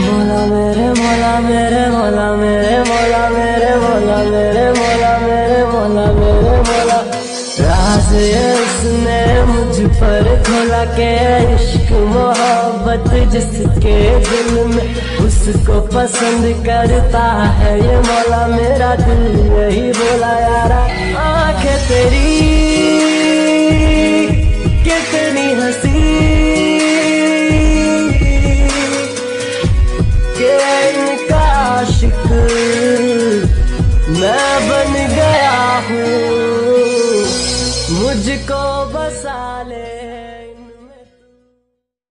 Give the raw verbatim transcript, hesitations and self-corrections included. मौला मेरे मौला मेरे मौला मेरे मौला मेरे मौला मेरे मौला मेरे मौला मेरे मौला राज इसने मुझ पर खोला के इश्क मोहब्बत जिसके दिल में उसको पसंद करता है ये मौला मेरा दिल यही बोला यारा आंखें तेरी।